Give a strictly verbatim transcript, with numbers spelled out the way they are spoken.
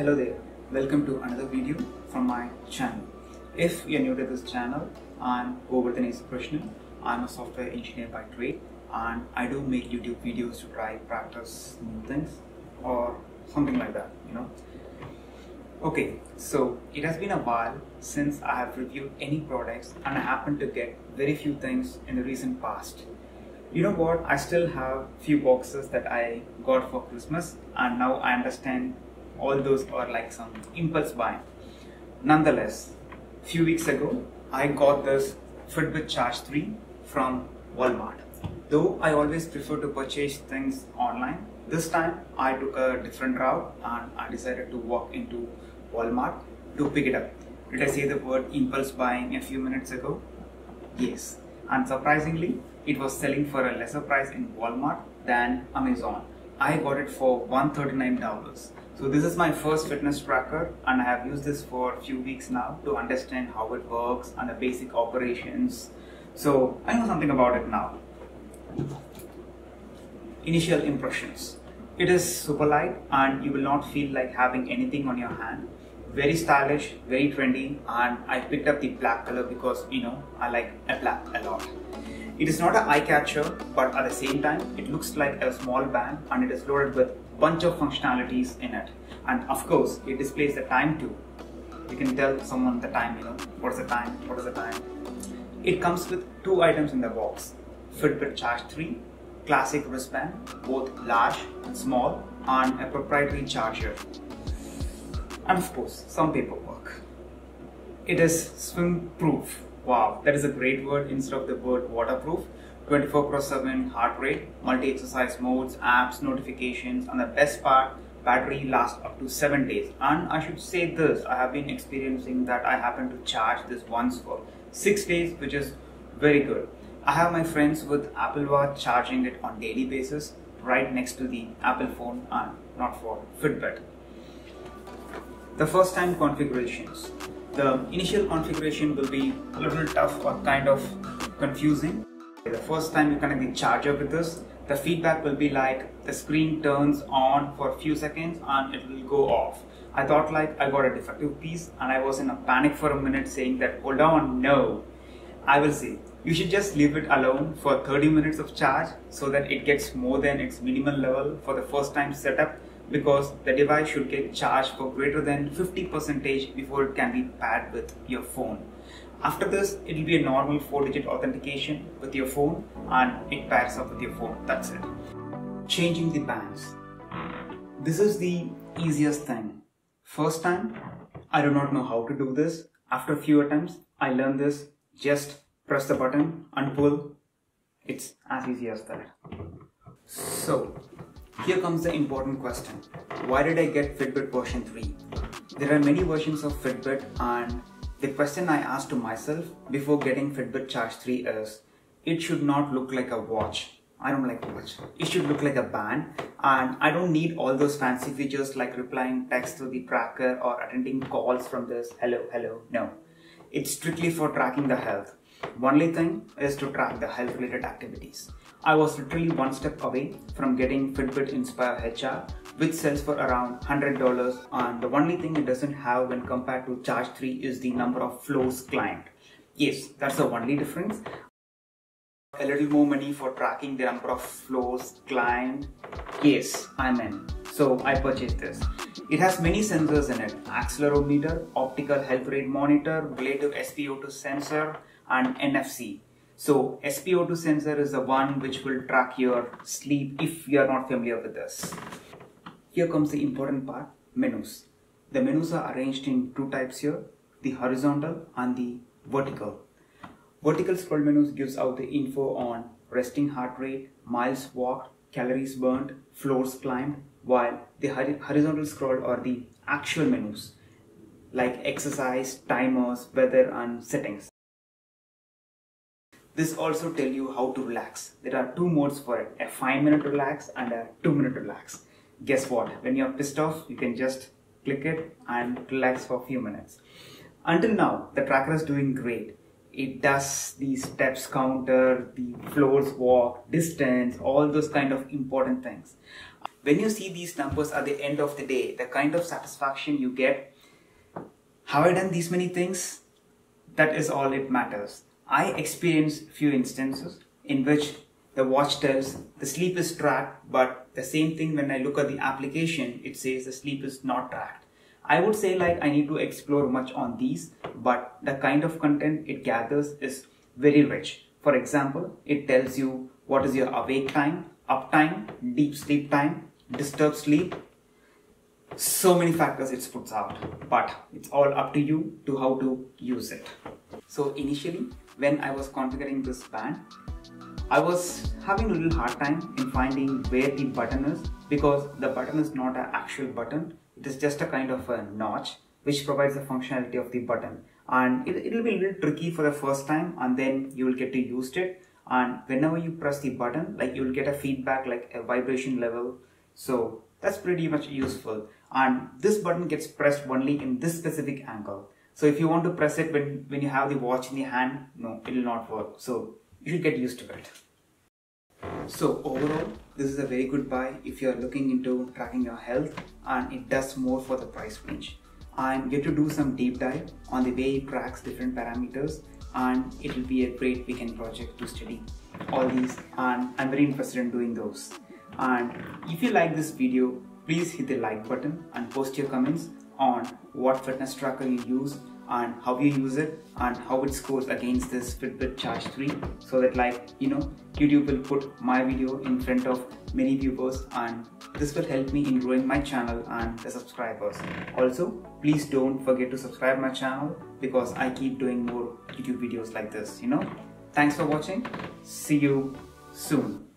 Hello there, welcome to another video from my channel. If you are new to this channel, I'm Govardhanan Yesukrishnan. I'm a software engineer by trade and I do make YouTube videos to try practice new things or something like that, you know. Okay, so it has been a while since I have reviewed any products and I happen to get very few things in the recent past. You know what, I still have few boxes that I got for Christmas and now I understand all those are like some impulse buying. Nonetheless, few weeks ago, I got this Fitbit Charge three from Walmart. Though I always prefer to purchase things online, this time I took a different route and I decided to walk into Walmart to pick it up. Did I say the word impulse buying a few minutes ago? Yes. And surprisingly, it was selling for a lesser price in Walmart than Amazon. I got it for one hundred thirty-nine dollars. So this is my first fitness tracker and I have used this for a few weeks now to understand how it works and the basic operations. So I know something about it now. Initial impressions. It is super light and you will not feel like having anything on your hand. Very stylish, very trendy, and I picked up the black color because, you know, I like a black a lot. It is not an eye catcher, but at the same time, it looks like a small band and it is loaded with a bunch of functionalities in it. And of course, it displays the time too. You can tell someone the time, you know, what is the time, what is the time. It comes with two items in the box. Fitbit Charge three, classic wristband, both large and small, and a proprietary charger. And of course, some paperwork. It is swim-proof. Wow, that is a great word instead of the word waterproof. twenty-four seven heart rate, multi-exercise modes, apps, notifications, and the best part, battery lasts up to seven days. And I should say this, I have been experiencing that I happen to charge this once for six days, which is very good. I have my friends with Apple Watch charging it on daily basis right next to the Apple phone and not for Fitbit. The first time configurations. The initial configuration will be a little tough or kind of confusing. The first time you connect the charger with this, the feedback will be like the screen turns on for a few seconds and it will go off. I thought like I got a defective piece and I was in a panic for a minute saying that hold on, no. I will say you should just leave it alone for thirty minutes of charge so that it gets more than its minimum level for the first time setup, because the device should get charged for greater than fifty percent before it can be paired with your phone. After this, it will be a normal four digit authentication with your phone and it pairs up with your phone, that's it. Changing the bands. This is the easiest thing. First time, I do not know how to do this. After a few attempts, I learned this. Just press the button and pull. It's as easy as that. So, here comes the important question. Why did I get Fitbit version three? There are many versions of Fitbit and the question I asked to myself before getting Fitbit Charge three is, it should not look like a watch. I don't like watch. It should look like a band and I don't need all those fancy features like replying text to the tracker or attending calls from this hello, hello, no. It's strictly for tracking the health. Only thing is to track the health related activities. I was literally one step away from getting Fitbit Inspire H R, which sells for around one hundred dollars, and the only thing it doesn't have when compared to Charge three is the number of floors climbed. Yes, that's the only difference. A little more money for tracking the number of floors climbed. Yes, I'm in. So I purchased this. It has many sensors in it: accelerometer, optical health rate monitor, relative S P O two sensor, and N F C. So S P O two sensor is the one which will track your sleep if you are not familiar with this. Here comes the important part, menus. The menus are arranged in two types here, the horizontal and the vertical. Vertical scroll menus gives out the info on resting heart rate, miles walked, calories burnt, floors climbed, while the horizontal scroll or the actual menus like exercise, timers, weather and settings. This also tells you how to relax. There are two modes for it, a five minute relax and a two minute relax. Guess what? When you're pissed off, you can just click it and relax for a few minutes. Until now, the tracker is doing great. It does the steps counter, the floors walk, distance, all those kind of important things. when you see these numbers at the end of the day, the kind of satisfaction you get, have I done these many things? That is all it matters. I experienced few instances in which the watch tells the sleep is tracked, but the same thing when I look at the application, it says the sleep is not tracked. I would say like I need to explore much on these, but the kind of content it gathers is very rich. For example, it tells you what is your awake time, uptime, deep sleep time, disturbed sleep. So many factors it puts out, but it's all up to you to how to use it. So initially, when I was configuring this band, I was having a little hard time in finding where the button is, because the button is not an actual button. It is just a kind of a notch which provides the functionality of the button, and it, it'll be a little tricky for the first time, and then you will get to use it, and whenever you press the button, like you'll get a feedback like a vibration level. So that's pretty much useful, and this button gets pressed only in this specific angle. So if you want to press it when, when you have the watch in the hand, no, it will not work. So you should get used to it. So overall, this is a very good buy if you are looking into tracking your health, and it does more for the price range. I'm yet to do some deep dive on the way it tracks different parameters, and it will be a great weekend project to study all these, and I'm very interested in doing those. And if you like this video, please hit the like button and post your comments on what fitness tracker you use and how you use it and how it scores against this Fitbit Charge three, so that like, you know, YouTube will put my video in front of many viewers, and this will help me in growing my channel and the subscribers. Also, please don't forget to subscribe my channel, because I keep doing more YouTube videos like this, you know. Thanks for watching. See you soon.